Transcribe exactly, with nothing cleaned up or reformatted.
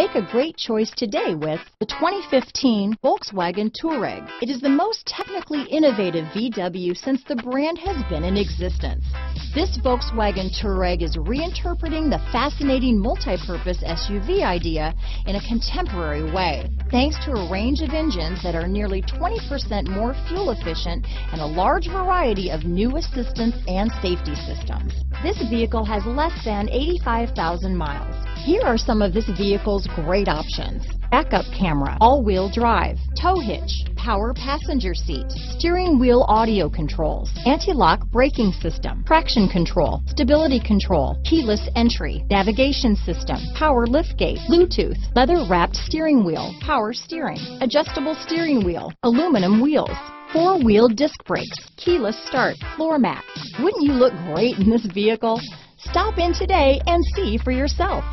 Make a great choice today with the twenty fifteen Volkswagen Touareg. It is the most technically innovative V W since the brand has been in existence. This Volkswagen Touareg is reinterpreting the fascinating multi-purpose S U V idea in a contemporary way. Thanks to a range of engines that are nearly twenty percent more fuel efficient and a large variety of new assistance and safety systems. This vehicle has less than eighty-five thousand miles. Here are some of this vehicle's great options: backup camera, all-wheel drive, tow hitch, power passenger seat, steering wheel audio controls, anti-lock braking system, traction control, stability control, keyless entry, navigation system, power liftgate, Bluetooth, leather-wrapped steering wheel, power steering, adjustable steering wheel, aluminum wheels, four-wheel disc brakes, keyless start, floor mats. Wouldn't you look great in this vehicle? Stop in today and see for yourself.